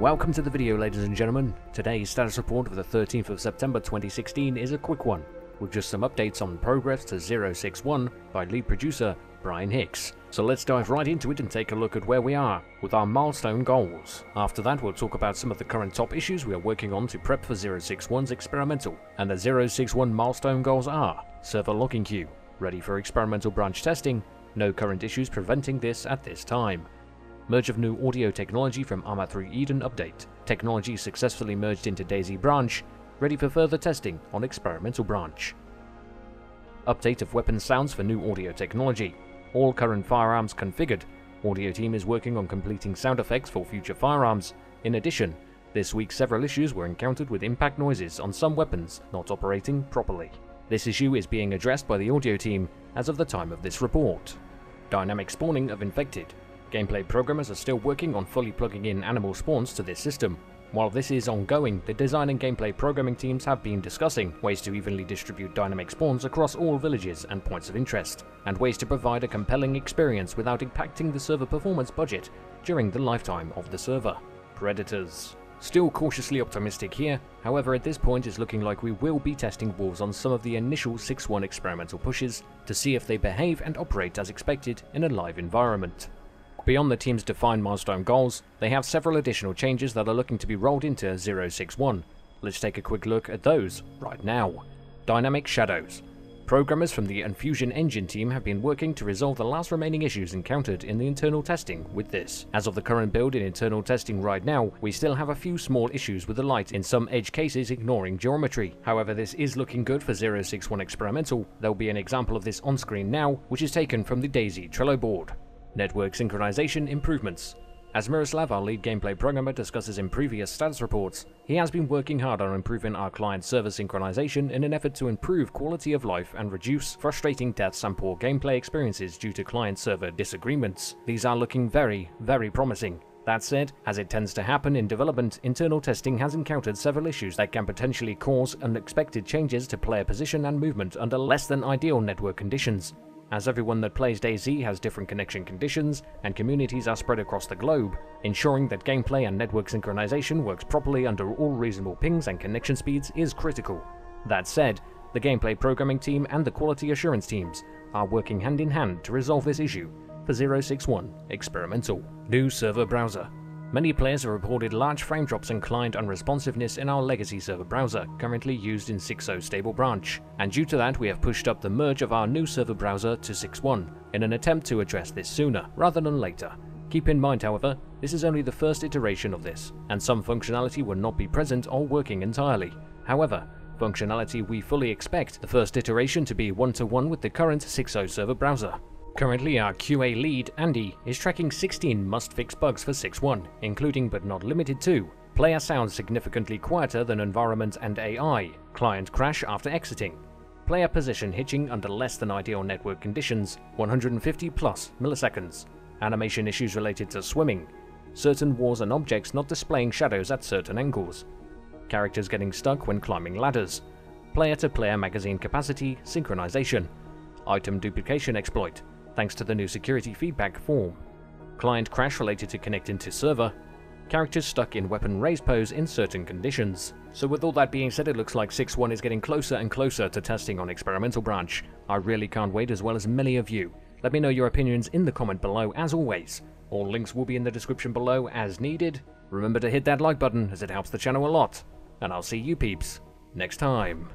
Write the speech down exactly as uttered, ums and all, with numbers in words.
Welcome to the video, ladies and gentlemen. Today's status report for the thirteenth of September twenty sixteen is a quick one, with just some updates on progress to zero six one by lead producer Brian Hicks. So let's dive right into it and take a look at where we are with our milestone goals. After that, we'll talk about some of the current top issues we are working on to prep for zero six one's experimental, and the zero six one milestone goals are: server locking queue, ready for experimental branch testing, no current issues preventing this at this time. Merge of new audio technology from Arma three Eden update. Technology successfully merged into DayZ branch, ready for further testing on experimental branch. Update of weapon sounds for new audio technology. All current firearms configured. Audio team is working on completing sound effects for future firearms. In addition, this week several issues were encountered with impact noises on some weapons not operating properly. This issue is being addressed by the audio team as of the time of this report. Dynamic spawning of infected. Gameplay programmers are still working on fully plugging in animal spawns to this system. While this is ongoing, the design and gameplay programming teams have been discussing ways to evenly distribute dynamic spawns across all villages and points of interest, and ways to provide a compelling experience without impacting the server performance budget during the lifetime of the server. Predators. Still cautiously optimistic here, however at this point it's looking like we will be testing wolves on some of the initial six one experimental pushes to see if they behave and operate as expected in a live environment. Beyond the team's defined milestone goals, they have several additional changes that are looking to be rolled into zero six one. Let's take a quick look at those right now. Dynamic shadows. Programmers from the Infusion Engine team have been working to resolve the last remaining issues encountered in the internal testing with this. As of the current build in internal testing right now, we still have a few small issues with the light in some edge cases ignoring geometry. However, this is looking good for zero six one experimental. There'll be an example of this on screen now, which is taken from the DayZ Trello board. Network synchronization improvements. As Miroslav, our lead gameplay programmer, discusses in previous status reports, he has been working hard on improving our client-server synchronization in an effort to improve quality of life and reduce frustrating deaths and poor gameplay experiences due to client-server disagreements. These are looking very, very promising. That said, as it tends to happen in development, internal testing has encountered several issues that can potentially cause unexpected changes to player position and movement under less than ideal network conditions. As everyone that plays DayZ has different connection conditions, and communities are spread across the globe, ensuring that gameplay and network synchronization works properly under all reasonable pings and connection speeds is critical. That said, the gameplay programming team and the quality assurance teams are working hand in hand to resolve this issue for zero six one experimental. New server browser. Many players have reported large frame drops and client unresponsiveness in our legacy server browser, currently used in six point oh stable branch, and due to that we have pushed up the merge of our new server browser to six one in an attempt to address this sooner rather than later. Keep in mind, however, this is only the first iteration of this, and some functionality will not be present or working entirely. However, functionality we fully expect the first iteration to be one to one with the current six point oh server browser. Currently, our Q A lead, Andy, is tracking sixteen must-fix bugs for six one, including but not limited to player sounds significantly quieter than environment and A I, client crash after exiting, player position hitching under less than ideal network conditions, one hundred fifty plus milliseconds, animation issues related to swimming, certain walls and objects not displaying shadows at certain angles, characters getting stuck when climbing ladders, player-to-player magazine capacity synchronization, item duplication exploit, thanks to the new security feedback form, client crash related to connecting to server, characters stuck in weapon raise pose in certain conditions. So with all that being said, it looks like six one is getting closer and closer to testing on experimental branch. I really can't wait, as well as many of you. Let me know your opinions in the comment below as always. All links will be in the description below as needed. Remember to hit that like button as it helps the channel a lot, and I'll see you peeps next time.